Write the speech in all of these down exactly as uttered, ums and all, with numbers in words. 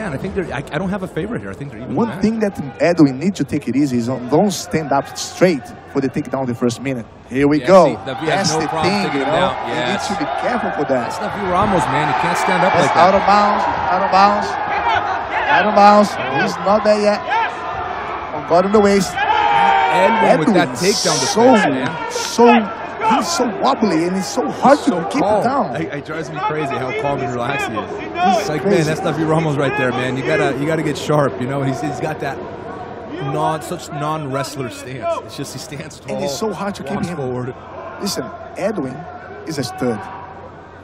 Man, I think they're, I, I don't have a favorite here. I think they're even One mad. thing that Edwin needs to take it easy is don't stand up straight for the takedown the first minute. Here we yeah, go. See, That's no the thing, you know. Yes. You need to be careful for that. That's Davi Ramos, man. You can't stand up That's like that. Out of bounds, out of bounds, out of bounds. He's not there yet. On guard in the waist. Edwin with that takedown defense, so, man. So... He's so wobbly and it's so hard he's so to keep calm. it down. I, it drives me crazy how calm and relaxed he is. It's like, crazy. man, that's Davi Ramos right there, man. You gotta, you gotta get sharp. You know, he's, he's got that non, such non-wrestler stance. It's just he stands tall. And it's so hard to keep him forward. Listen, Edwin is a stud.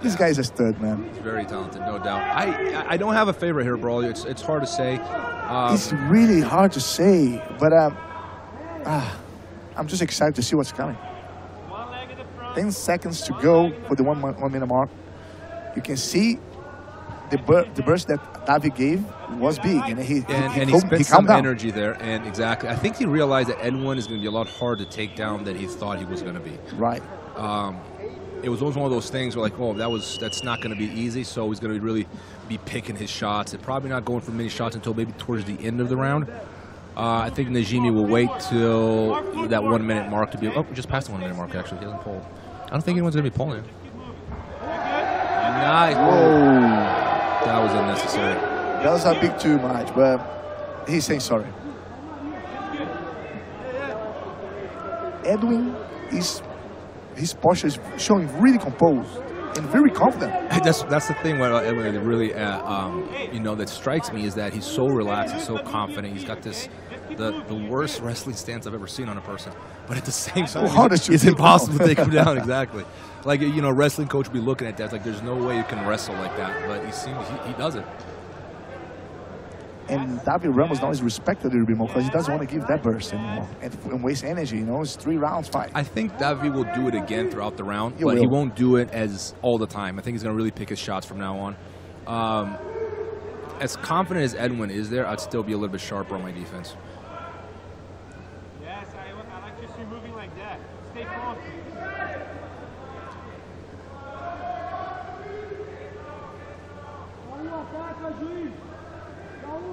This guy is a stud, man. He's very talented, no doubt. I, I don't have a favorite here, bro. It's, it's hard to say. Um, it's really hard to say, but um, ah, I'm just excited to see what's coming. ten seconds to go for the one, one minute mark. You can see the, bur the burst that Davi gave was big. And he, and, he, and he, he spent he some down. energy there. And exactly. I think he realized that Edwin is going to be a lot harder to take down than he thought he was going to be. Right. Um, it was always one of those things where like, oh, that was, that's not going to be easy. So he's going to really be picking his shots and probably not going for many shots until maybe towards the end of the round. Uh, I think Najmi will wait till that one minute mark to be, oh, just past the one minute mark actually. He hasn't pulled. I don't think anyone's going to be pulling. Nice. Whoa. That was unnecessary. That was a bit too much, but he's saying sorry. Edwin, is, his posture is showing really composed and very confident. That's, that's the thing about Edwin that really, uh, um, you know, that strikes me is that he's so relaxed and so confident. He's got this... The, the worst wrestling stance I've ever seen on a person, but at the same time, oh, it's, it's impossible to take him down. Exactly, like you know, a wrestling coach would be looking at that like, there's no way you can wrestle like that. But he seems he, he does it. And Davi Ramos now is respected a little bit more because he doesn't want to give that burst anymore and, and waste energy. You know, it's three rounds fight. I think Davi will do it again throughout the round, he but will. he won't do it as all the time. I think he's going to really pick his shots from now on. Um, as confident as Edwin is there, I'd still be a little bit sharper on my defense.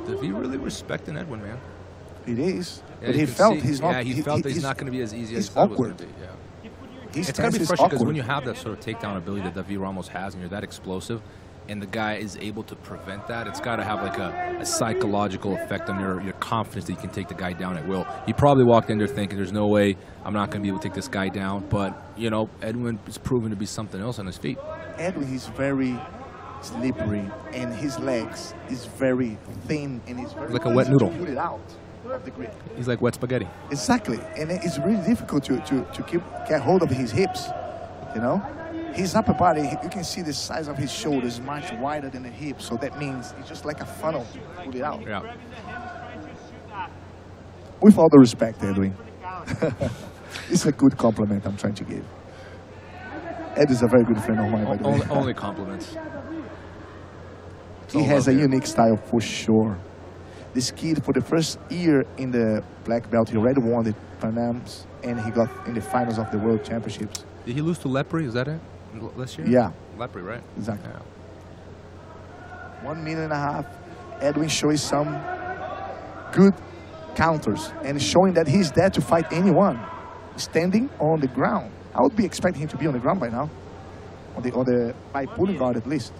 Davi really respecting Edwin, man. It is. Yeah, but he felt see, he's not... Yeah, he, he felt he, that he's, he's not going to be as easy as he thought awkward. It was going to be. Yeah. It's got to be frustrating because when you have that sort of takedown ability that Davi Ramos has and you're that explosive and the guy is able to prevent that, it's got to have like a, a psychological effect on your, your confidence that you can take the guy down at will. He probably walked in there thinking, there's no way I'm not going to be able to take this guy down. But, you know, Edwin is proven to be something else on his feet. Edwin, he's very... slippery, and his legs is very thin, and he's very like a wet noodle. Put it out of the grip. He's like wet spaghetti. Exactly, and it's really difficult to to to keep get hold of his hips. You know, his upper body. You can see the size of his shoulders much wider than the hips, so that means it's just like a funnel. Put it out. Yeah. With all the respect, Edwin, it's a good compliment I'm trying to give. Ed is a very good friend of mine. By the way. Only, only compliments. He has a unique style for sure. This kid, for the first year in the black belt, he already won the Pan Ams and he got in the finals of the World Championships. Did he lose to Lepre? Is that it? Last year? Yeah. Lepre, right? Exactly. Yeah. One minute and a half. Edwin showing some good counters and showing that he's there to fight anyone, standing on the ground. I would be expecting him to be on the ground by now, on the, on the by pulling guard at least.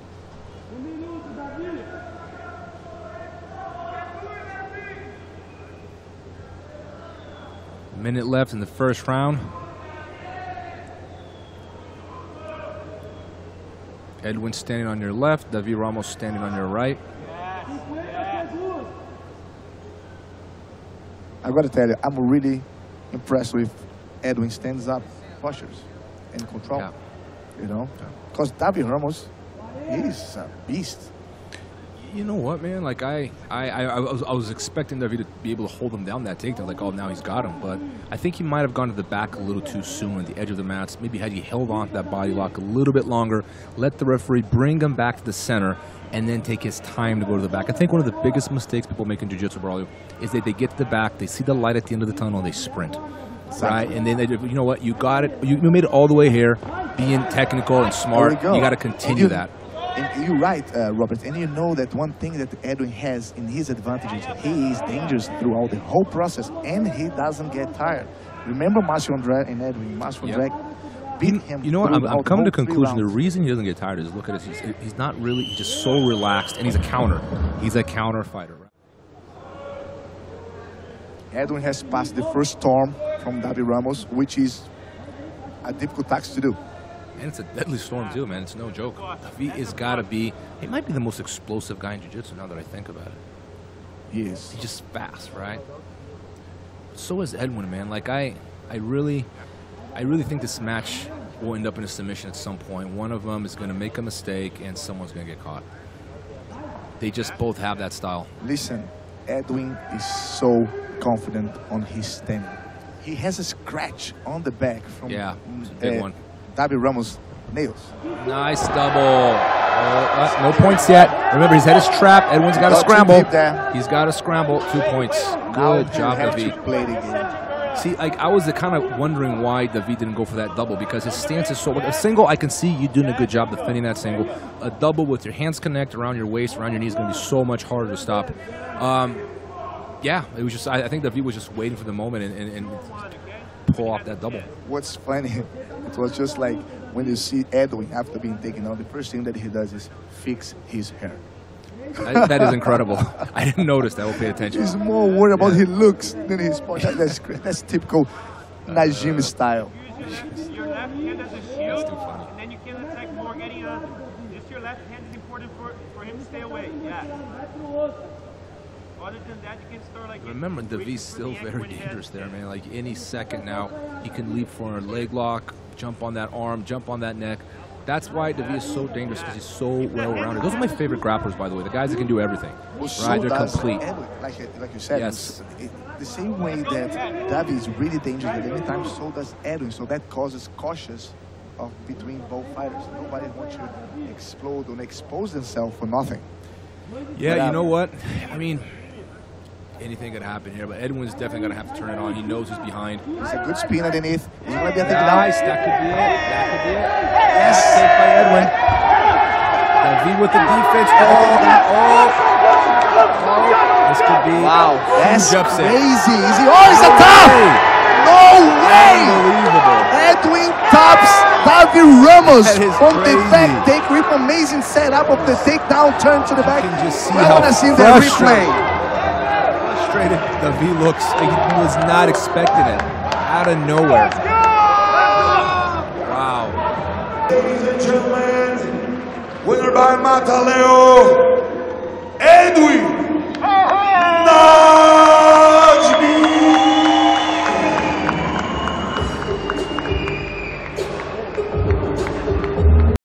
Minute left in the first round. Edwin standing on your left, Davi Ramos standing on your right. I gotta tell you, I'm really impressed with Edwin stands up postures and control. Yeah. You know, because Davi Ramos, he's a beast. You know what, man? Like I, I, I was, I was expecting Davi to be able to hold him down that takedown. Like, oh, now he's got him. But I think he might have gone to the back a little too soon, at the edge of the mats. Maybe had he held on to that body lock a little bit longer, let the referee bring him back to the center, and then take his time to go to the back. I think one of the biggest mistakes people make in jiu-jitsu, Braulio, is that they get to the back, they see the light at the end of the tunnel, and they sprint. Right, and then they, you know what? You got it. You made it all the way here, being technical and smart. You got to continue that. And you're right, uh, Robert, and you know that one thing that Edwin has in his advantages, he is dangerous throughout the whole process, and he doesn't get tired. Remember Marcelo Andrade and Edwin? Marcelo Andrade yep. beat him. You know what, I'm, I'm coming to the conclusion, the reason he doesn't get tired is, look at this, he's, he's not really, he's just so relaxed, and he's a counter. He's a counter fighter. Edwin has passed the first storm from Davi Ramos, which is a difficult task to do. And it's a deadly storm too, man. It's no joke. Davi has got to be, he might be the most explosive guy in jiu-jitsu now that I think about it. He is. He's just fast, right? So is Edwin, man. Like I, I really, I really think this match will end up in a submission at some point. One of them is going to make a mistake and someone's going to get caught. They just both have that style. Listen, Edwin is so confident on his standing. He has a scratch on the back from yeah, it's a big uh, one. Davi Ramos' nails. Nice double. Uh, no points yet. Remember, his head is trapped. Edwin's got to scramble. He's got to scramble. Two points. Good job, Davi. See, like, I was kind of wondering why Davi didn't go for that double because his stance is so... Like, a single, I can see you doing a good job defending that single. A double with your hands connect around your waist, around your knees, is going to be so much harder to stop. Um, yeah, it was just... I, I think Davi was just waiting for the moment and... and, and pull off that double. What's funny, it was just like when you see Edwin after being taken out, the first thing that he does is fix his hair. That, that is incredible. I didn't notice that. We'll pay attention. He's more worried about yeah. his looks than his body. That's, that's typical uh, Najmi uh, style. Use your left hand as a shield, and then you can attack more getting on. Just your left hand is important for, for him to stay away. Yeah. Other than that, you can start like... Remember, Davi's still very dangerous there, man. Like, any second now, he can leap for a leg lock, jump on that arm, jump on that neck. That's why Davi is so dangerous, because he's so well-rounded. Those are my favorite grapplers, by the way, the guys that can do everything. Well, so right? They're complete. Edwin, like, like you said, yes. it, the same way that Davi is really dangerous at any time, so does Edwin. So that causes cautious of between both fighters. Nobody wants you to explode or expose themselves for nothing. Yeah, but, you know what? I mean... Anything could happen here, but Edwin's definitely going to have to turn it on. He knows who's behind. It's a good spin underneath. He's going to be a nice. That could be it. That could be it. Yes. Saved by Edwin. Davi with the defense. Oh, oh. oh. This could be. Wow. That's crazy. Is he? Oh, he's a top. No way. Unbelievable. Edwin tops Davi Ramos. From the back take rip. Amazing setup of the takedown turn to the back. You can just see I want to see the replay. Davi looks like he was not expecting it. Out of nowhere. Wow. Ladies and gentlemen, winner by Mataleo, Edwin